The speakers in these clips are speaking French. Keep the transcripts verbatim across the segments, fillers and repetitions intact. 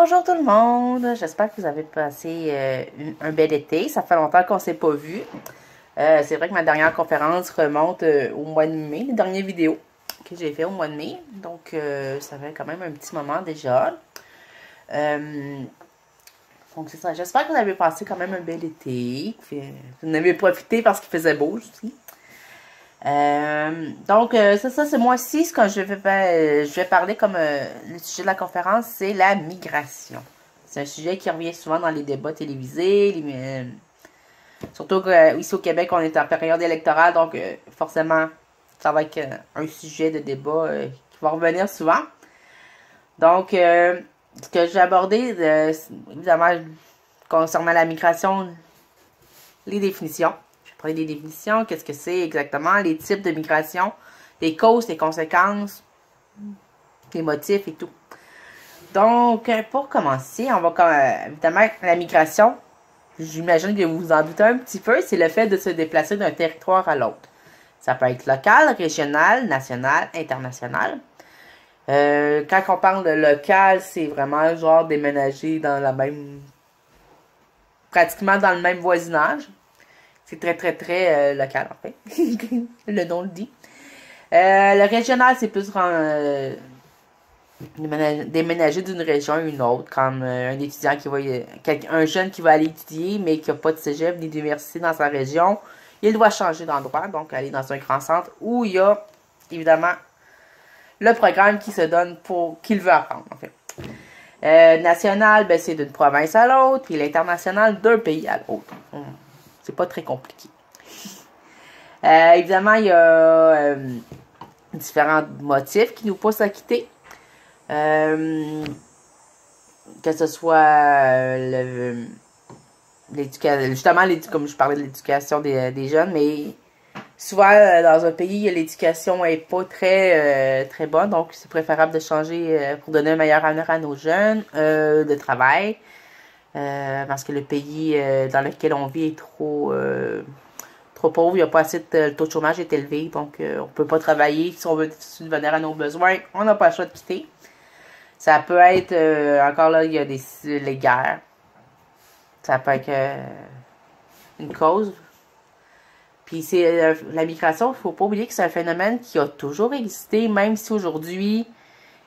Bonjour tout le monde, j'espère que vous avez passé euh, une, un bel été, ça fait longtemps qu'on ne s'est pas vu. Euh, c'est vrai que ma dernière conférence remonte euh, au mois de mai, les dernières vidéos que j'ai fait au mois de mai, donc euh, ça fait quand même un petit moment déjà. Euh, donc c'est ça, j'espère que vous avez passé quand même un bel été, que vous en avez profité parce qu'il faisait beau aussi. Euh, donc euh, c'est ça, c'est moi-ci, ce que je vais, euh, je vais parler comme euh, le sujet de la conférence, c'est la migration. C'est un sujet qui revient souvent dans les débats télévisés, les, euh, surtout qu'ici euh, au Québec, on est en période électorale, donc euh, forcément, ça va être euh, un sujet de débat euh, qui va revenir souvent. Donc, euh, ce que j'ai abordé, euh, évidemment, concernant la migration, les définitions. Des définitions, qu'est-ce que c'est exactement, les types de migration, les causes, les conséquences, les motifs et tout. Donc, pour commencer, on va évidemment, la migration, j'imagine que vous vous en doutez un petit peu, c'est le fait de se déplacer d'un territoire à l'autre. Ça peut être local, régional, national, international. Euh, quand on parle de local, c'est vraiment genre déménager dans la même, pratiquement dans le même voisinage. C'est très, très, très euh, local, en fait. Le nom le dit. Euh, le régional, c'est plus euh, déménager d'une région à une autre, comme euh, un étudiant qui va... Un jeune qui va aller étudier, mais qui n'a pas de cégep ni d'université dans sa région. Il doit changer d'endroit, donc aller dans un grand centre où il y a, évidemment, le programme qui se donne pour... qu'il veut apprendre, en fait. Euh, national, ben, c'est d'une province à l'autre, puis l'international, d'un pays à l'autre. Hum. C'est pas très compliqué. Euh, évidemment, il y a euh, différents motifs qui nous poussent à quitter. Euh, que ce soit euh, l'éducation, justement, comme je parlais de l'éducation des, des jeunes, mais souvent, dans un pays, l'éducation n'est pas très, euh, très bonne, donc c'est préférable de changer euh, pour donner un meilleur avenir à nos jeunes, euh, de travail. Euh, parce que le pays euh, dans lequel on vit est trop, euh, trop pauvre, il n'y a pas assez de, le taux de chômage est élevé, donc euh, on ne peut pas travailler. Si on veut subvenir à nos besoins, on n'a pas le choix de quitter. Ça peut être, euh, encore là, il y a des, les guerres, ça peut être euh, une cause. Puis c'est euh, la migration, il ne faut pas oublier que c'est un phénomène qui a toujours existé, même si aujourd'hui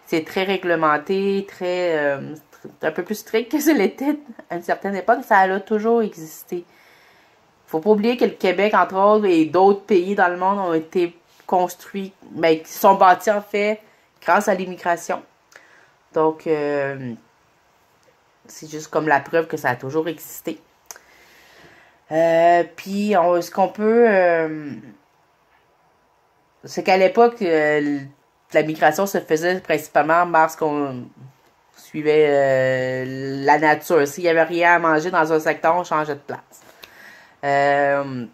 c'est très réglementé, très... Euh, un peu plus strict que ce l'était à une certaine époque, ça a toujours existé. Il ne faut pas oublier que le Québec, entre autres, et d'autres pays dans le monde ont été construits, mais qui sont bâtis en fait grâce à l'immigration. Donc, euh, c'est juste comme la preuve que ça a toujours existé. Euh, Puis, on, ce qu'on peut... Euh, c'est qu'à l'époque, euh, la migration se faisait principalement parce qu'on... suivait euh, la nature. S'il n'y avait rien à manger dans un secteur, on changeait de place. Euh,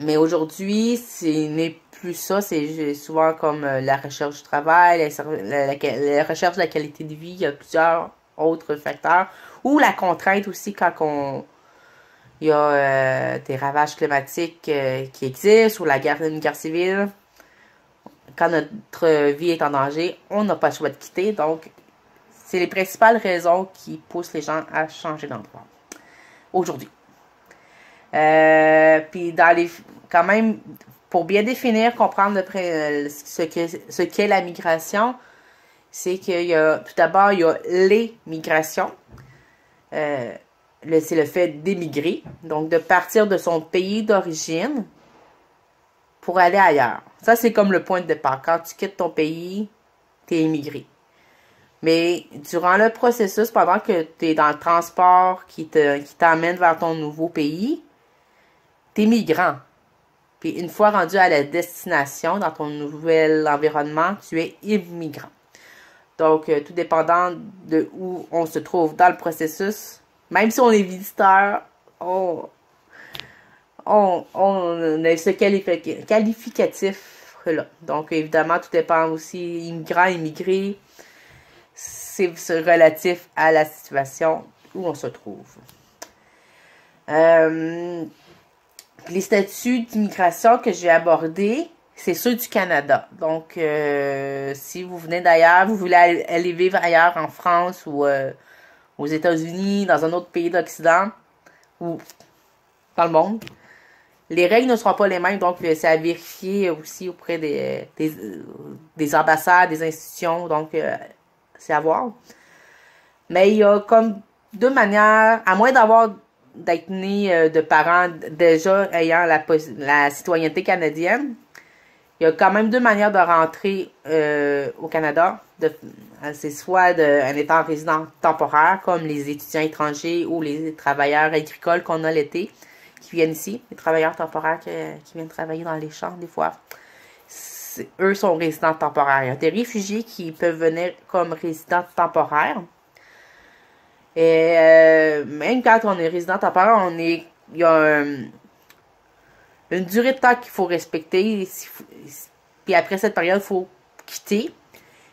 mais aujourd'hui, ce n'est plus ça. C'est souvent comme la recherche du travail, la, la, la recherche de la qualité de vie. Il y a plusieurs autres facteurs. Ou la contrainte aussi quand on, il y a euh, des ravages climatiques euh, qui existent ou la guerre, une guerre civile. Quand notre vie est en danger, on n'a pas le choix de quitter. Donc, c'est les principales raisons qui poussent les gens à changer d'endroit aujourd'hui. Euh, puis dans les, quand même, pour bien définir, comprendre le, ce qu'est ce qu'est la migration, c'est qu'il y a tout d'abord il y a les migrations. Euh, le, c'est le fait d'émigrer, donc de partir de son pays d'origine pour aller ailleurs. Ça c'est comme le point de départ. Quand tu quittes ton pays, tu es émigré. Mais durant le processus, pendant que tu es dans le transport qui te, qui t'emmène vers ton nouveau pays, tu es migrant. Puis une fois rendu à la destination, dans ton nouvel environnement, tu es immigrant. Donc, euh, tout dépendant de où on se trouve dans le processus, même si on est visiteur, on, on, on a ce qualifi- qualificatif-là. Donc, évidemment, tout dépend aussi immigrant, immigré. C'est relatif à la situation où on se trouve. Euh, les statuts d'immigration que j'ai abordés, c'est ceux du Canada. Donc, euh, si vous venez d'ailleurs, vous voulez aller vivre ailleurs en France ou euh, aux États-Unis, dans un autre pays d'Occident ou dans le monde, les règles ne seront pas les mêmes. Donc, c'est à vérifier aussi auprès des, des, des ambassades, des institutions. Donc, euh, c'est à voir. Mais il y a comme deux manières, à moins d'avoir d'être né de parents déjà ayant la, la citoyenneté canadienne, il y a quand même deux manières de rentrer euh, au Canada. C'est soit de, en étant résident temporaire, comme les étudiants étrangers ou les travailleurs agricoles qu'on a l'été, qui viennent ici, les travailleurs temporaires qui, qui viennent travailler dans les champs des fois. Eux sont résidents temporaires. Il y a des réfugiés qui peuvent venir comme résidents temporaires. Et euh, même quand on est résident temporaire, on est, il y a un, une durée de temps qu'il faut respecter. Puis après cette période, il faut quitter.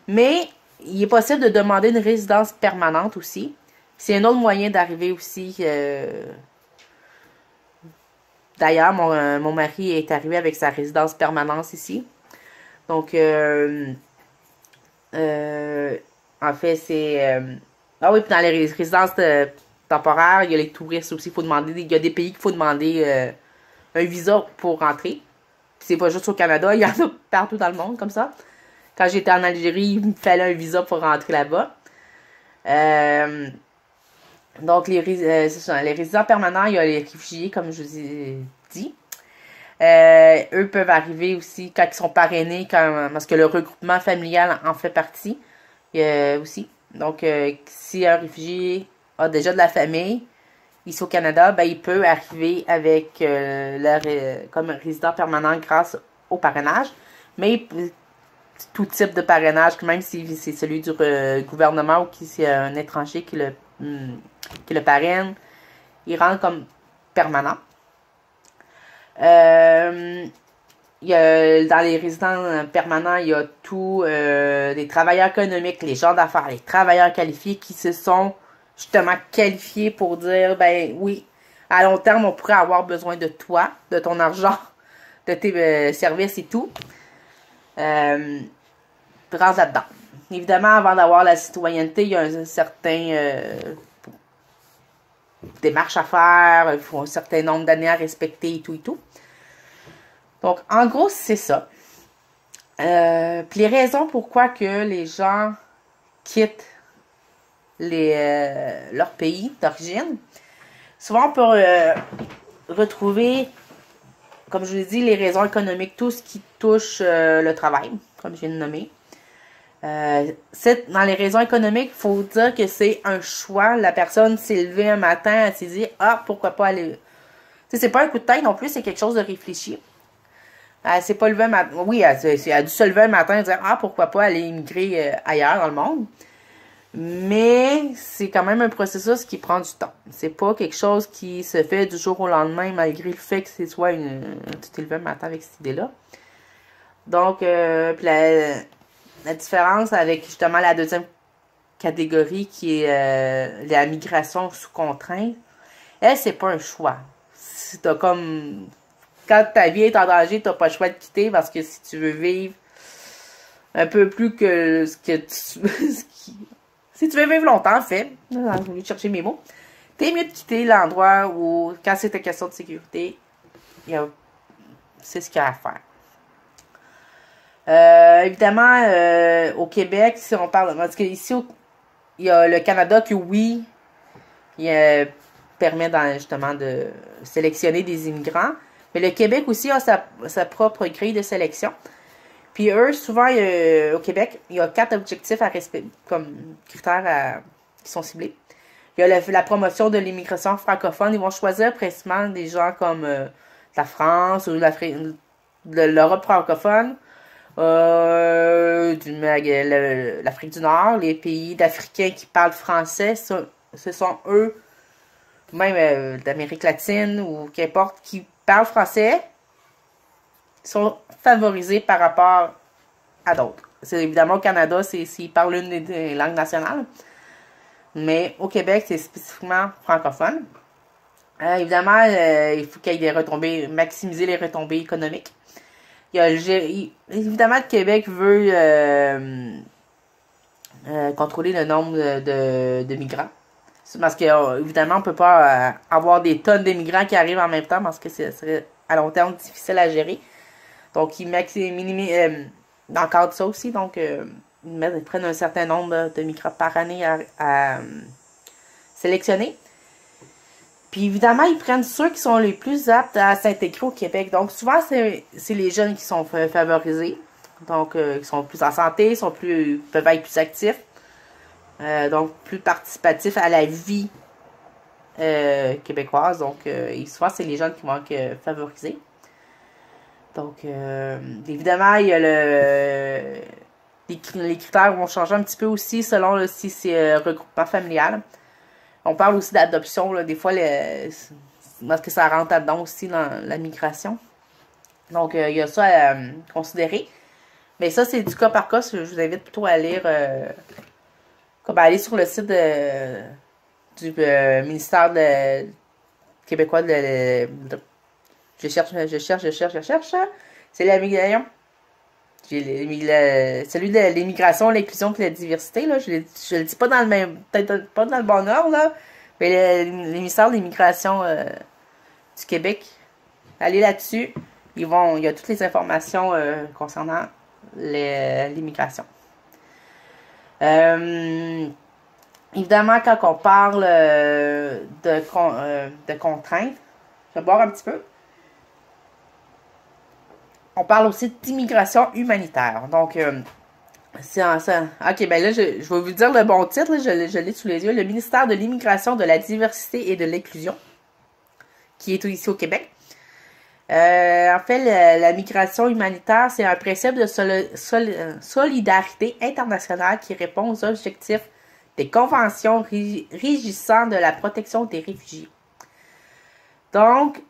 Mais il est possible de demander une résidence permanente aussi. C'est un autre moyen d'arriver aussi. Euh, D'ailleurs, mon, mon mari est arrivé avec sa résidence permanente ici. Donc, euh, euh, en fait, c'est... Euh, ah oui, puis dans les résidences de, temporaires, il y a les touristes aussi, il faut demander, il y a des pays qu'il faut demander euh, un visa pour rentrer. C'est pas juste au Canada, il y en a partout dans le monde comme ça. Quand j'étais en Algérie, il me fallait un visa pour rentrer là-bas. Euh, donc, les, euh, les résidents permanents, il y a les réfugiés, comme je vous ai dit. Euh, eux peuvent arriver aussi quand ils sont parrainés, quand, parce que le regroupement familial en fait partie euh, aussi. Donc, euh, si un réfugié a déjà de la famille ici au Canada, ben, il peut arriver avec euh, leur, euh, comme résident permanent grâce au parrainage. Mais tout type de parrainage, même si c'est celui du euh, gouvernement ou si c'est un étranger qui le, mm, qui le parraine, il rentre comme permanent. Euh, y a, dans les résidents permanents, il y a tous euh, les travailleurs économiques, les gens d'affaires, les travailleurs qualifiés qui se sont justement qualifiés pour dire, ben oui, à long terme, on pourrait avoir besoin de toi, de ton argent, de tes euh, services et tout. Euh, rentre là-dedans. Évidemment, avant d'avoir la citoyenneté, il y a un, un certain... Euh, démarches à faire, il faut un certain nombre d'années à respecter et tout et tout. Donc, en gros, c'est ça. Euh, puis les raisons pourquoi que les gens quittent les, euh, leur pays d'origine, souvent on peut euh, retrouver, comme je vous l'ai dit, les raisons économiques, tout ce qui touche euh, le travail, comme je viens de nommer. Euh, dans les raisons économiques, il faut dire que c'est un choix. La personne s'est levée un matin, elle s'est dit « Ah, pourquoi pas aller... » C'est pas un coup de tête non plus, c'est quelque chose de réfléchi. Elle s'est pas levée un matin... Oui, elle, elle a dû se lever un matin et dire « Ah, pourquoi pas aller immigrer ailleurs dans le monde? » Mais c'est quand même un processus qui prend du temps. C'est pas quelque chose qui se fait du jour au lendemain, malgré le fait que c'est soit une... Tu t'es levé un matin avec cette idée-là. Donc, euh, puis la... La différence avec justement la deuxième catégorie qui est euh, la migration sous contrainte, elle, c'est pas un choix. T'as comme quand ta vie est en danger, t'as pas le choix de quitter parce que si tu veux vivre un peu plus que ce que tu... si tu veux vivre longtemps, en fait, j'ai envie de chercher mes mots, t'es mieux de quitter l'endroit où, quand c'est une question de sécurité, a... c'est ce qu'il y a à faire. Euh, évidemment, euh, au Québec, si on parle... Parce qu'ici, il y a le Canada qui, oui, il, euh, permet dans, justement de sélectionner des immigrants. Mais le Québec aussi a sa, sa propre grille de sélection. Puis eux, souvent, euh, au Québec, il y a quatre objectifs à respecter, comme critères à, qui sont ciblés. Il y a la, la promotion de l'immigration francophone. Ils vont choisir précisément des gens comme euh, la France ou l'Europe francophone. Euh, l'Afrique du Nord, les pays d'Africains qui parlent français, ce, ce sont eux, même euh, d'Amérique latine ou qu'importe, qui parlent français, sont favorisés par rapport à d'autres. C'est évidemment au Canada, c'est s'ils parlent une des, des langues nationales, mais au Québec, c'est spécifiquement francophone. Euh, évidemment, euh, il faut qu'il y ait des retombées, maximiser les retombées économiques. Il y a le G... Évidemment, le Québec veut euh, euh, contrôler le nombre de, de migrants. Parce qu'évidemment, on ne peut pas euh, avoir des tonnes de migrants qui arrivent en même temps parce que ce serait à long terme difficile à gérer. Donc, ils minimisent euh, dans le cadre de ça aussi. Donc, euh, ils prennent un certain nombre de migrants par année à, à euh, sélectionner. Puis évidemment, ils prennent ceux qui sont les plus aptes à s'intégrer au Québec. Donc souvent, c'est les jeunes qui sont favorisés. Donc, euh, ils sont plus en santé, ils sont plus, peuvent être plus actifs. Euh, donc, plus participatifs à la vie euh, québécoise. Donc, euh, souvent, c'est les jeunes qui vont être euh, favorisés. Donc, euh, évidemment, il y a le... Les, les critères vont changer un petit peu aussi selon là, si c'est euh, regroupement familial. On parle aussi d'adoption, des fois, les... parce que ça rentre là-dedans aussi dans la migration. Donc, euh, il y a ça à euh, considérer. Mais ça, c'est du cas par cas. Je vous invite plutôt à lire, euh, comme à aller sur le site de, du euh, ministère de, québécois de, de... Je cherche, je cherche, je cherche, je cherche. C'est l'immigration. Celui de l'immigration, l'inclusion et la diversité, là, je ne le dis pas dans le même, peut-être pas dans le bon ordre, là, mais le ministère de l'immigration euh, du Québec, allez là-dessus, ils vont, il y a toutes les informations euh, concernant l'immigration. Euh, évidemment, quand on parle euh, de, con, euh, de contraintes, je vais boire un petit peu. On parle aussi d'immigration humanitaire. Donc, euh, c'est en ça. OK, ben là, je, je vais vous dire le bon titre. Là, je, je l'ai sous les yeux. Le ministère de l'Immigration, de la Diversité et de l'Inclusion, qui est ici au Québec. Euh, en fait, la, la migration humanitaire, c'est un principe de sol, sol, solidarité internationale qui répond aux objectifs des conventions rig, régissant de la protection des réfugiés. Donc,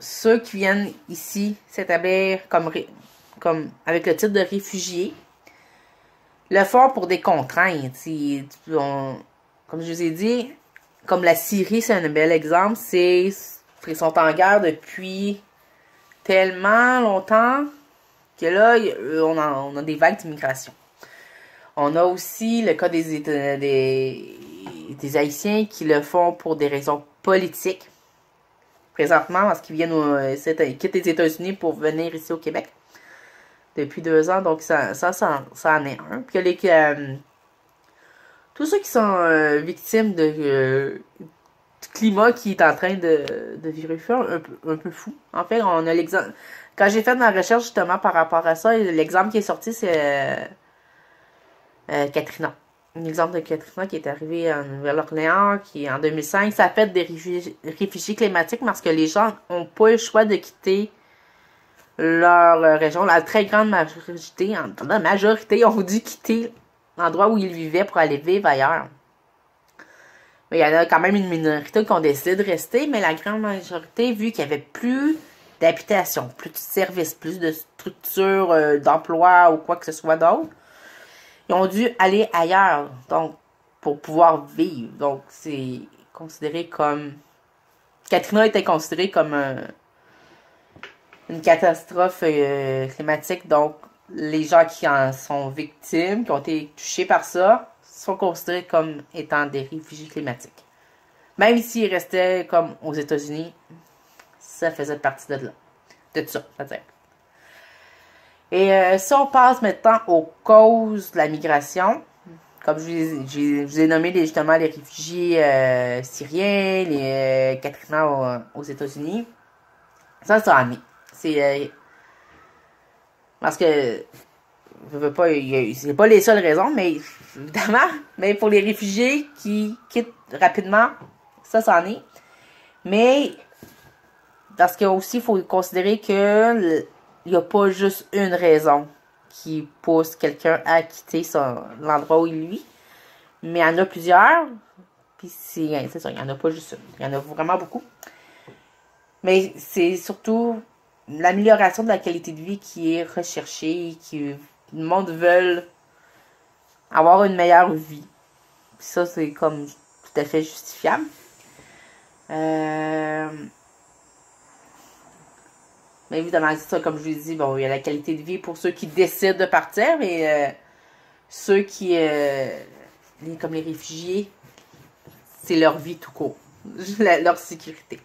ceux qui viennent ici s'établir comme, comme avec le titre de réfugiés le font pour des contraintes. Ils, on, comme je vous ai dit, comme la Syrie, c'est un bel exemple, c'est ils sont en guerre depuis tellement longtemps que là, on a, on a des vagues d'immigration. On a aussi le cas des, des, des Haïtiens qui le font pour des raisons politiques. Présentement, parce qu'ils viennent euh, quittent les États-Unis pour venir ici au Québec depuis deux ans. Donc, ça, ça, ça, ça en est un. Puis, les, euh, tous ceux qui sont euh, victimes de, euh, du climat qui est en train de, de virer fou, un, un peu fou. En fait, on a l'exemple. Quand j'ai fait ma recherche justement par rapport à ça, l'exemple qui est sorti, c'est euh, euh, Katrina. L'exemple de Katrina qui est arrivée en Nouvelle-Orléans, qui en deux mille cinq, ça fait des réfugiés, réfugiés climatiques parce que les gens n'ont pas eu le choix de quitter leur région. La très grande majorité, la majorité ont dû quitter l'endroit où ils vivaient pour aller vivre ailleurs. Mais il y en a quand même une minorité qui ont décidé de rester, mais la grande majorité, vu qu'il n'y avait plus d'habitation, plus de services, plus de structures euh, d'emploi ou quoi que ce soit d'autre, ils ont dû aller ailleurs, donc, pour pouvoir vivre. Donc, c'est considéré comme... Katrina était considérée comme un... une catastrophe euh, climatique. Donc, les gens qui en sont victimes, qui ont été touchés par ça, sont considérés comme étant des réfugiés climatiques. Même s'ils restaient comme aux États-Unis, ça faisait partie de là. De ça, c'est-à-dire. Et euh, si on passe maintenant aux causes de la migration, comme je vous ai, je vous ai nommé les, justement les réfugiés euh, syriens, les euh, Katrina aux, aux États-Unis, ça, ça en est. C'est, euh, parce que, je veux pas, c'est pas les seules raisons, mais évidemment, mais pour les réfugiés qui quittent rapidement, ça, ça en est. Mais, parce que aussi, il faut considérer que... Le, il n'y a pas juste une raison qui pousse quelqu'un à quitter l'endroit où il vit. Mais il y en a plusieurs. Puis c'est ça, il n'y en a pas juste une. Il y en a vraiment beaucoup. Mais c'est surtout l'amélioration de la qualité de vie qui est recherchée. Qui, le monde veut avoir une meilleure vie. Puis ça, c'est comme tout à fait justifiable. Euh... Mais évidemment, c'est ça, comme je vous ai dit, bon, il y a la qualité de vie pour ceux qui décident de partir, mais euh, ceux qui, euh, les, comme les réfugiés, c'est leur vie tout court, leur sécurité.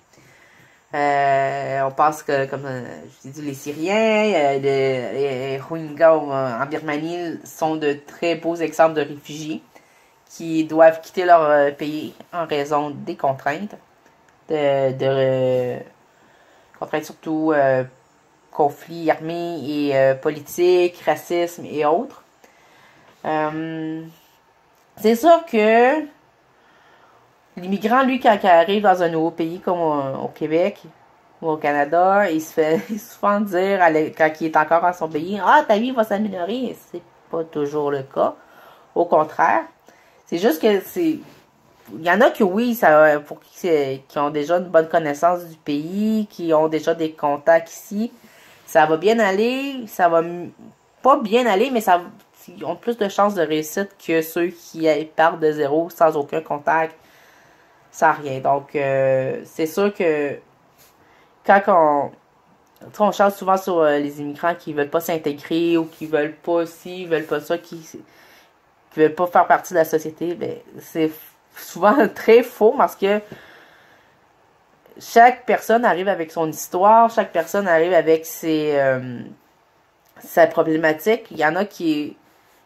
Euh, on pense que, comme euh, je vous ai dit, les Syriens, euh, les, les Rohingyas en Birmanie sont de très beaux exemples de réfugiés qui doivent quitter leur euh, pays en raison des contraintes, de, de euh, contraintes surtout euh, conflits armés et euh, politiques, racisme et autres. Euh, C'est sûr que l'immigrant, lui, quand il arrive dans un nouveau pays comme au Québec ou au Canada, il se fait souvent dire, quand il est encore dans son pays, « Ah, ta vie va s'améliorer ». C'est pas toujours le cas. Au contraire, c'est juste que c'est... Il y en a que oui, ça, pour qui, qui ont déjà une bonne connaissance du pays, qui ont déjà des contacts ici. Ça va bien aller, ça va pas bien aller, mais ça ils ont plus de chances de réussite que ceux qui partent de zéro sans aucun contact. Ça rien. Donc, euh, c'est sûr que quand on... On change souvent sur euh, les immigrants qui veulent pas s'intégrer ou qui veulent pas ci, veulent pas ça, qui, qui veulent pas faire partie de la société, ben c'est souvent très faux parce que chaque personne arrive avec son histoire, chaque personne arrive avec ses... Euh, sa problématique. Il y en a qui...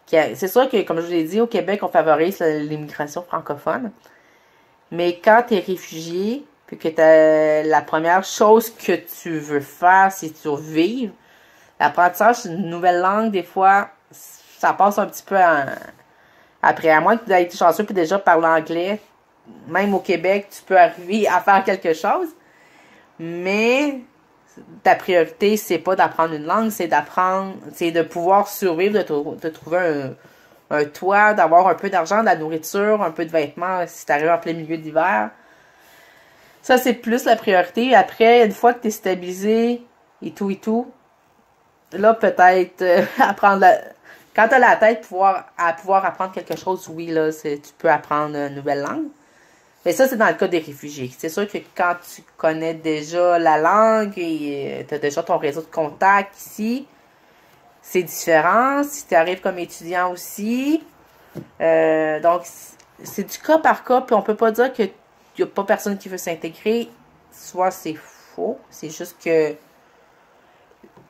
qui a... C'est sûr que, comme je vous l'ai dit, au Québec, on favorise l'immigration francophone. Mais quand tu es réfugié, puis que t'as la première chose que tu veux faire, c'est survivre, l'apprentissage d'une nouvelle langue, des fois, ça passe un petit peu en... après. À moins que tu aies été chanceux puis déjà parler anglais, même au Québec, tu peux arriver à faire quelque chose. Mais ta priorité, c'est pas d'apprendre une langue, c'est d'apprendre, c'est de pouvoir survivre, de, tr de trouver un... un toit, d'avoir un peu d'argent, de la nourriture, un peu de vêtements si tu arrives en plein milieu d'hiver. Ça, c'est plus la priorité. Après, une fois que tu es stabilisé et tout et tout, là, peut-être euh, apprendre... La... Quand tu as la tête pouvoir, à pouvoir apprendre quelque chose, oui, là, tu peux apprendre une nouvelle langue. Mais ça, c'est dans le cas des réfugiés. C'est sûr que quand tu connais déjà la langue et tu as déjà ton réseau de contacts ici, c'est différent, si tu arrives comme étudiant aussi. Euh, donc, c'est du cas par cas, puis on peut pas dire qu'il n'y a pas personne qui veut s'intégrer. Soit c'est faux, c'est juste que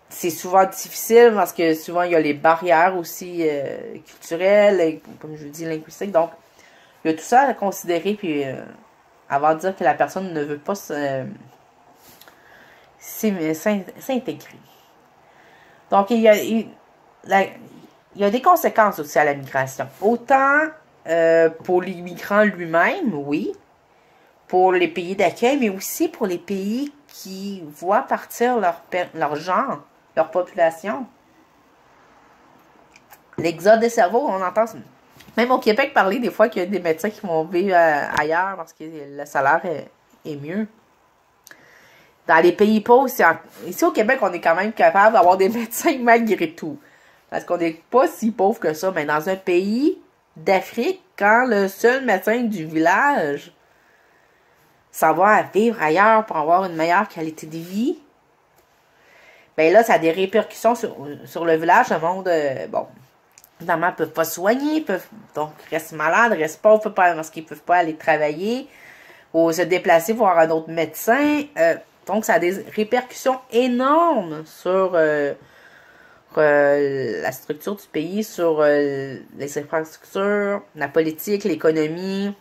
c'est souvent difficile, parce que souvent, il y a les barrières aussi euh, culturelles, et, comme je vous dis, linguistiques. Donc, il y a tout ça à considérer, puis euh, avant de dire que la personne ne veut pas s'intégrer. Donc, il y, a, il, la, il y a des conséquences aussi à la migration. Autant euh, pour l'immigrant lui-même, oui, pour les pays d'accueil, mais aussi pour les pays qui voient partir leur, leur genre, leur population. L'exode des cerveaux, on entend... Même au Québec parler des fois qu'il y a des médecins qui vont vivre ailleurs parce que le salaire est, est mieux. Dans les pays pauvres, ici au Québec, on est quand même capable d'avoir des médecins malgré tout. Parce qu'on n'est pas si pauvre que ça. Mais dans un pays d'Afrique, quand le seul médecin du village s'en va à vivre ailleurs pour avoir une meilleure qualité de vie, bien là, ça a des répercussions sur, sur le village. Le monde, euh, bon, évidemment, ne peuvent pas se soigner, peuvent, donc restent malades, restent pauvres parce qu'ils ne peuvent pas aller travailler ou se déplacer voir un autre médecin. Euh, Donc, ça a des répercussions énormes sur euh, euh, la structure du pays, sur euh, les infrastructures, la politique, l'économie,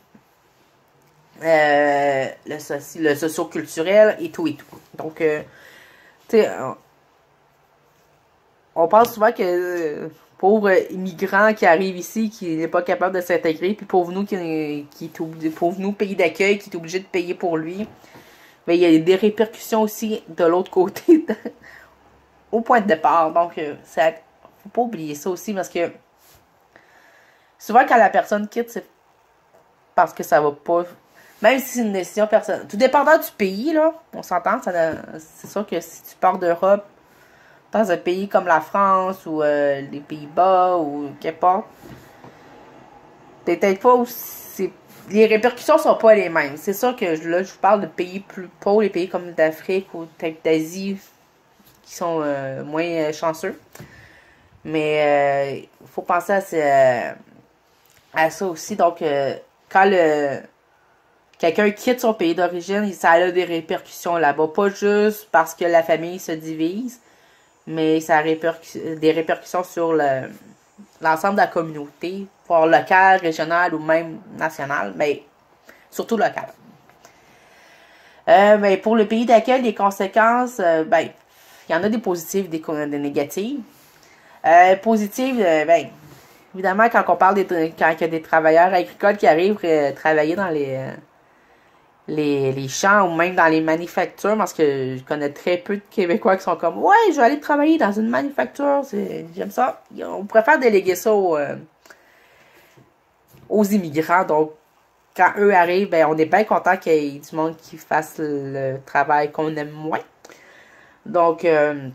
euh, le, soci le socio-culturel et tout et tout. Donc, euh, tu sais, on pense souvent que euh, pauvre immigrant qui arrive ici, qui n'est pas capable de s'intégrer, puis pauvre nous, qui, qui pauvre nous pays d'accueil, qui est obligé de payer pour lui. Mais il y a des répercussions aussi de l'autre côté, de, au point de départ. Donc, il ne faut pas oublier ça aussi, parce que souvent, quand la personne quitte, c'est parce que ça va pas... Même si c'est une décision personnelle. Tout dépendant du pays, là, on s'entend, c'est sûr que si tu pars d'Europe, dans un pays comme la France, ou euh, les Pays-Bas, ou qu'importe, peut-être pas aussi... Les répercussions sont pas les mêmes. C'est sûr que là, je vous parle de pays plus pauvres, les pays comme d'Afrique ou d'Asie, qui sont euh, moins chanceux. Mais il euh, faut penser à, ce, à ça aussi. Donc, euh, quand le quelqu'un quitte son pays d'origine, ça a des répercussions là-bas. Pas juste parce que la famille se divise, mais ça a répercu- des répercussions sur le, l'ensemble de la communauté, pour local, régional ou même national, mais surtout local. Euh, ben, pour le pays d'accueil, les conséquences, euh, ben, il y en a des positives, des, des négatives. Euh, positives, euh, ben, évidemment, quand on parle des quand il y a des travailleurs agricoles qui arrivent euh, travailler dans les, euh, les les champs ou même dans les manufactures, parce que je connais très peu de Québécois qui sont comme « Ouais, je vais aller travailler dans une manufacture, c'est, j'aime ça. » On préfère déléguer ça aux, euh, aux immigrants, donc quand eux arrivent, ben, on est bien content qu'il y ait du monde qui fasse le travail qu'on aime moins. Donc, euh,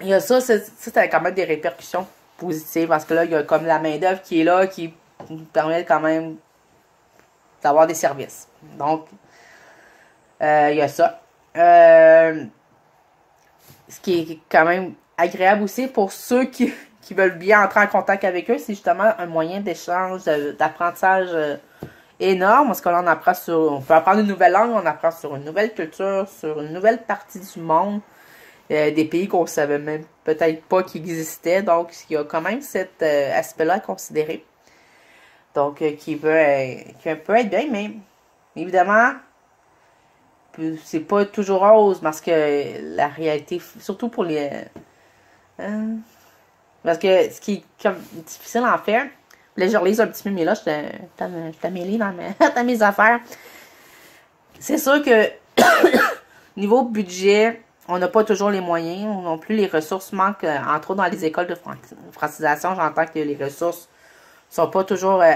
il y a ça, ça, ça a quand même des répercussions positives, parce que là, il y a comme la main-d'œuvre qui est là, qui permet quand même d'avoir des services. Donc, euh, il y a ça. Euh, ce qui est quand même agréable aussi pour ceux qui, qui veulent bien entrer en contact avec eux, c'est justement un moyen d'échange, d'apprentissage énorme, parce qu'on apprend sur, on peut apprendre une nouvelle langue, on apprend sur une nouvelle culture, sur une nouvelle partie du monde, euh, des pays qu'on ne savait même peut-être pas qu'ils existaient, donc il y a quand même cet euh, aspect-là à considérer, donc euh, qui, peut, euh, qui peut être bien, mais évidemment, c'est pas toujours rose, parce que la réalité, surtout pour les... Euh, parce que ce qui est comme difficile en fait, là, je relise un petit peu, mais là, je t'ai mêlé dans mes, mes affaires. C'est sûr que, niveau budget, on n'a pas toujours les moyens. Non plus, les ressources manquent, entre autres dans les écoles de francisation. J'entends que les ressources ne sont pas toujours euh,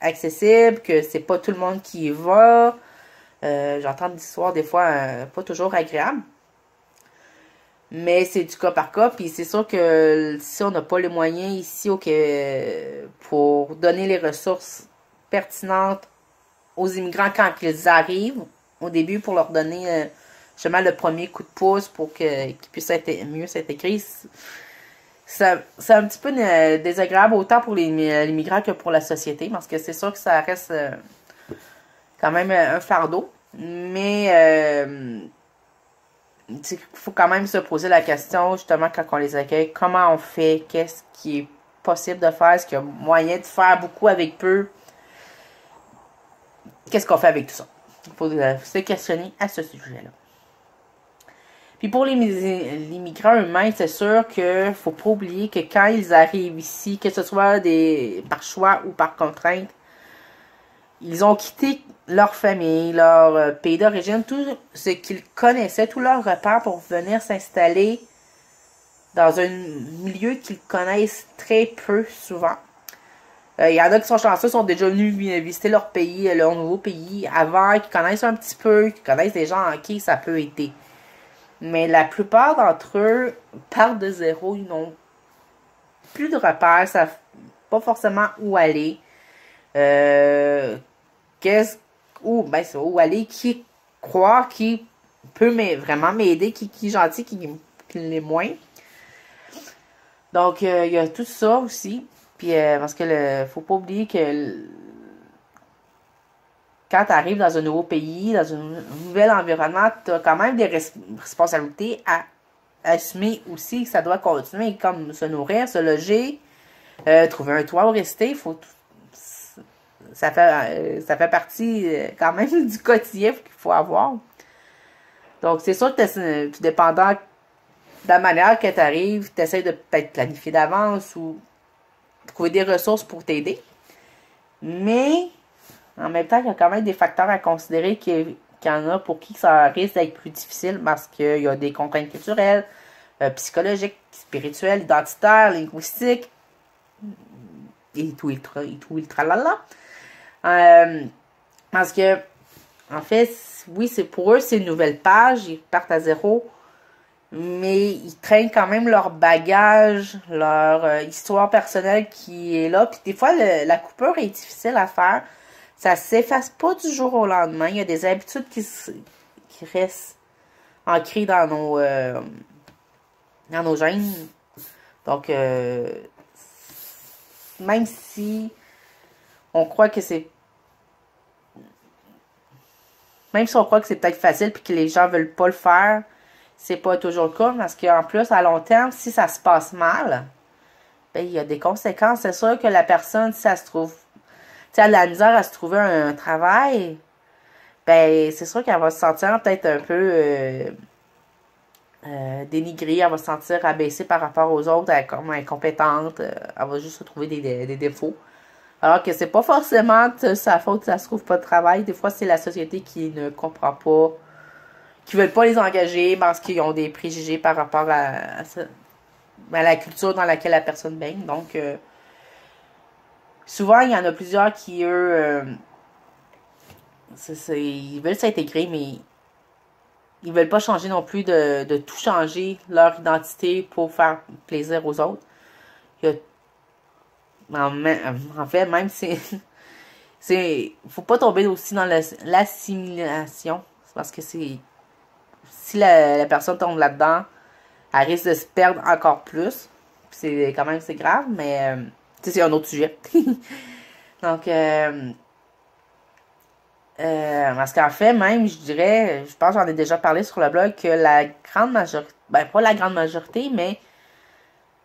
accessibles, que c'est pas tout le monde qui y va. Euh, j'entends des histoires, des fois, euh, pas toujours agréables. Mais c'est du cas par cas, puis c'est sûr que si on n'a pas les moyens ici au Québec pour donner les ressources pertinentes aux immigrants quand ils arrivent, au début pour leur donner justement le premier coup de pouce pour que, qu'ils puissent être, mieux s'intégrer, c'est, c'est un petit peu désagréable autant pour les, les migrants que pour la société, parce que c'est sûr que ça reste quand même un fardeau, mais... Euh, il faut quand même se poser la question, justement, quand on les accueille, comment on fait, qu'est-ce qui est possible de faire, est-ce qu'il y a moyen de faire beaucoup avec peu, qu'est-ce qu'on fait avec tout ça. Il faut se questionner à ce sujet-là. Puis pour les, les migrants eux-mêmes, c'est sûr qu'il ne faut pas oublier que quand ils arrivent ici, que ce soit des, par choix ou par contrainte, ils ont quitté leur famille, leur pays d'origine, tout ce qu'ils connaissaient, tous leurs repères pour venir s'installer dans un milieu qu'ils connaissent très peu souvent. Euh, y en a qui sont chanceux, sont déjà venus visiter leur pays, leur nouveau pays, avant, qui connaissent un petit peu, qui connaissent des gens en qui ça peut aider. Mais la plupart d'entre eux partent de zéro, ils n'ont plus de repères, ils savent pas forcément où aller. Euh, qu'est-ce où, ben, c'est où aller, qui croire, qui peut mais, vraiment m'aider, qui, qui est gentil, qui, qui l'est moins. Donc, il euh, y a tout ça aussi. Puis, euh, parce que le, faut pas oublier que le, quand tu arrives dans un nouveau pays, dans un nouvel environnement, tu as quand même des res- responsabilités à, à assumer aussi, que ça doit continuer, comme se nourrir, se loger, euh, trouver un toit où rester, il faut tout. Ça fait, ça fait partie quand même du quotidien qu'il faut avoir. Donc, c'est sûr que tout dépendant de la manière que tu arrives, tu essaies de peut-être planifier d'avance ou trouver des ressources pour t'aider. Mais, en même temps, il y a quand même des facteurs à considérer qu'il y en a pour qui ça risque d'être plus difficile parce qu'il y a des contraintes culturelles, psychologiques, spirituelles, identitaires, linguistiques, et tout le tra- et tout le tralala. Euh, parce que, en fait, oui, c'est pour eux, c'est une nouvelle page, ils partent à zéro, mais ils traînent quand même leur bagage, leur euh, histoire personnelle qui est là. Puis des fois, le, la coupure est difficile à faire. Ça s'efface pas du jour au lendemain. Il y a des habitudes qui, qui restent ancrées dans nos, euh, nanogène. Donc, euh, même si on croit que c'est... Même si on croit que c'est peut-être facile et que les gens ne veulent pas le faire, c'est pas toujours le cas. Parce qu'en plus, à long terme, si ça se passe mal, ben, il y a des conséquences. C'est sûr que la personne, si elle se trouve... Si elle a de la misère à se trouver un, un travail, ben, c'est sûr qu'elle va se sentir peut-être un peu euh, euh, dénigrée, elle va se sentir abaissée par rapport aux autres, elle est comme incompétente, elle va juste retrouver des, des, des défauts. Alors que c'est pas forcément sa faute si elle se trouve pas de travail. Des fois, c'est la société qui ne comprend pas, qui ne veut pas les engager parce qu'ils ont des préjugés par rapport à, à, à la culture dans laquelle la personne baigne. Donc, euh, souvent, il y en a plusieurs qui, eux, euh, c'est, c'est, ils veulent s'intégrer, mais ils veulent pas changer non plus de, de tout changer, leur identité, pour faire plaisir aux autres. Il y a, en, en fait, même si... c'est faut pas tomber aussi dans l'assimilation, parce que c'est si la, la personne tombe là-dedans, elle risque de se perdre encore plus. C'est quand même, c'est grave, mais... Euh, c'est un autre sujet. Donc, euh, euh, parce qu'en fait, même, je dirais, je pense que j'en ai déjà parlé sur le blog, que la grande majorité, ben pas la grande majorité, mais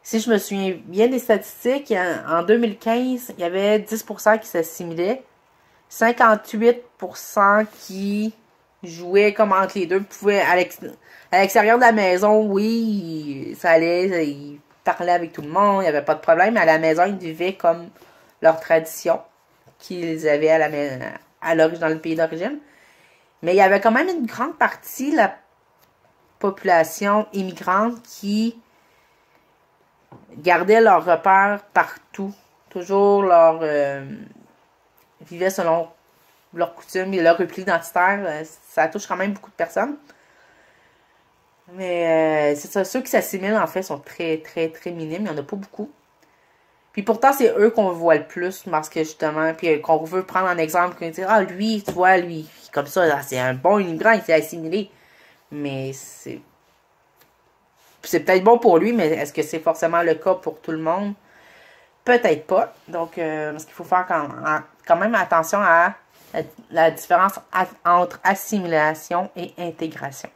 si je me souviens bien des statistiques, en deux mille quinze, il y avait dix pour cent qui s'assimilaient, cinquante-huit pour cent qui jouaient comme entre les deux, pouvaient à l'extérieur de la maison, oui, ça allait... Il, parlaient avec tout le monde, il n'y avait pas de problème. À la maison, ils vivaient comme leur tradition qu'ils avaient à la à dans le pays d'origine. Mais il y avait quand même une grande partie de la population immigrante qui gardait leurs repères partout. Toujours leur... Euh, vivaient selon leurs coutumes et leur repli identitaire. Ça touche quand même beaucoup de personnes. Mais euh, c'est ça, ceux qui s'assimilent, en fait, sont très, très, très minimes. Il n'y en a pas beaucoup. Puis pourtant, c'est eux qu'on voit le plus, parce que justement, puis euh, qu'on veut prendre en exemple, qu'on dit « Ah, lui, tu vois, lui, comme ça, c'est un bon immigrant, il s'est assimilé. » Mais c'est... C'est peut-être bon pour lui, mais est-ce que c'est forcément le cas pour tout le monde? Peut-être pas. Donc, euh, parce qu'il faut faire quand, quand même attention à la, la différence à, entre assimilation et intégration.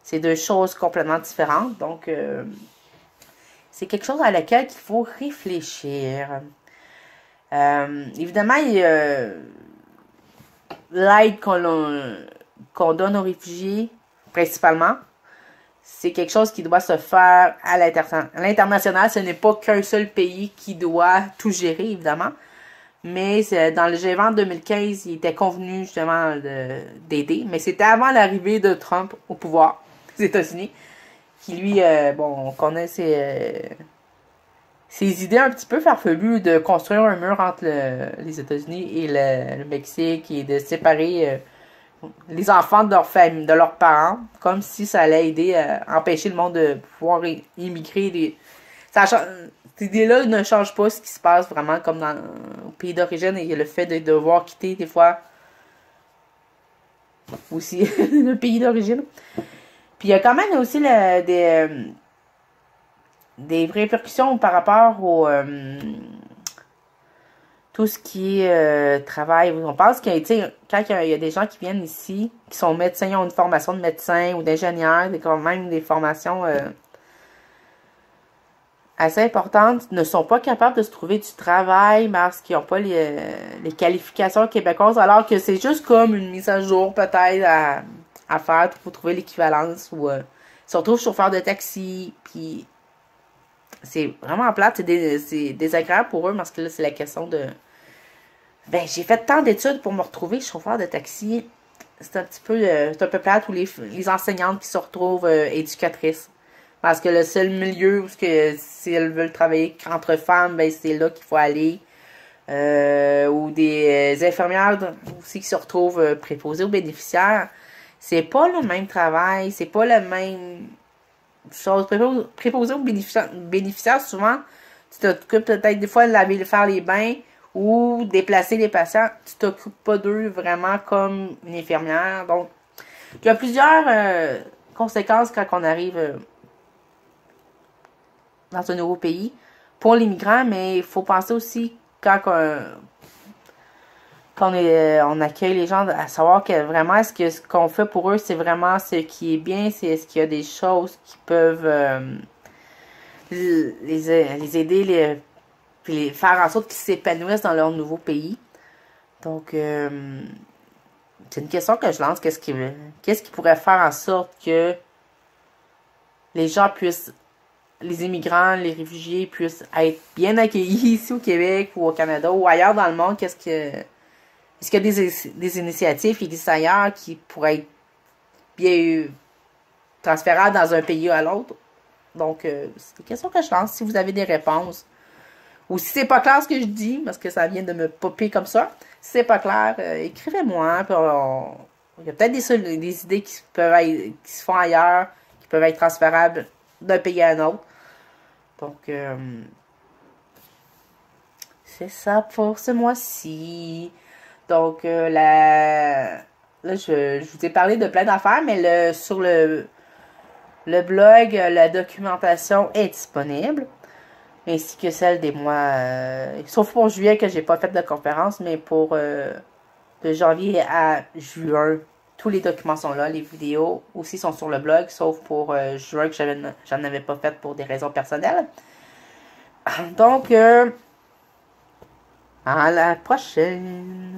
C'est deux choses complètement différentes. Donc, euh, c'est quelque chose à laquelle il faut réfléchir. Euh, évidemment, euh, l'aide qu'on qu'on donne aux réfugiés, principalement, c'est quelque chose qui doit se faire à l'international. Ce n'est pas qu'un seul pays qui doit tout gérer, évidemment. Mais dans le G vingt deux mille quinze, il était convenu justement d'aider. Mais c'était avant l'arrivée de Trump au pouvoir États-Unis, qui lui, euh, bon, on connaît ses, euh, ses idées un petit peu farfelues de construire un mur entre le, les États-Unis et le, le Mexique, et de séparer euh, les enfants de leur famille, de leurs parents, comme si ça allait aider à empêcher le monde de pouvoir immigrer. Les... Ça, cette idée-là ne change pas ce qui se passe vraiment comme dans le pays d'origine, et le fait de devoir quitter des fois aussi le pays d'origine. Puis il y a quand même aussi le, des, des répercussions par rapport au euh, tout ce qui est euh, travail. On pense que, tu sais, quand il y, y a des gens qui viennent ici, qui sont médecins, ils ont une formation de médecin ou d'ingénieur, quand même des formations euh, assez importantes, ne sont pas capables de se trouver du travail parce qu'ils n'ont pas les, les qualifications québécoises, alors que c'est juste comme une mise à jour peut-être à... à faire pour trouver l'équivalence, ou euh, ils se retrouvent chauffeurs de taxi, puis c'est vraiment plate, c'est dés désagréable pour eux, parce que là, c'est la question de... Ben, j'ai fait tant d'études pour me retrouver chauffeur de taxi, c'est un petit peu, euh, c'est un peu plate, ou les, les enseignantes qui se retrouvent euh, éducatrices, parce que le seul milieu, parce que si elles veulent travailler entre femmes, ben, c'est là qu'il faut aller, euh, ou des infirmières aussi qui se retrouvent euh, préposées aux bénéficiaires. C'est pas le même travail, c'est pas la même chose. Préposé aux bénéficiaires, souvent, tu t'occupes peut-être des fois de laver, faire les bains ou déplacer les patients. Tu t'occupes pas d'eux vraiment comme une infirmière. Donc, il y a plusieurs euh, conséquences quand on arrive euh, dans un nouveau pays pour les migrants, mais il faut penser aussi quand, on, quand on, est, on accueille les gens à savoir que vraiment est-ce que ce qu'on fait pour eux, c'est vraiment ce qui est bien, c'est est-ce qu'il y a des choses qui peuvent euh, les, les aider, les, puis les faire en sorte qu'ils s'épanouissent dans leur nouveau pays. Donc, euh, c'est une question que je lance. Qu'est-ce qui, qu'est-ce qui pourrait faire en sorte que les gens puissent, les immigrants, les réfugiés puissent être bien accueillis ici au Québec ou au Canada ou ailleurs dans le monde? Qu'est-ce que, est-ce qu'il y a des, des initiatives qui existent ailleurs qui pourraient être bien transférables dans un pays à l'autre? Donc, euh, c'est une question que je lance. Si vous avez des réponses, ou si c'est pas clair ce que je dis, parce que ça vient de me popper comme ça, si c'est pas clair, euh, écrivez-moi. On... Il y a peut-être des, des idées qui peuvent être, qui se font ailleurs, qui peuvent être transférables d'un pays à un autre. Donc, euh, c'est ça pour ce mois-ci. Donc, euh, la... là, je, je vous ai parlé de plein d'affaires, mais le, sur le, le blog, la documentation est disponible, ainsi que celle des mois, euh, sauf pour juillet que j'ai pas fait de conférence, mais pour euh, de janvier à juin, tous les documents sont là, les vidéos aussi sont sur le blog, sauf pour euh, juin que j'en avais pas fait pour des raisons personnelles. Donc, euh, à la prochaine!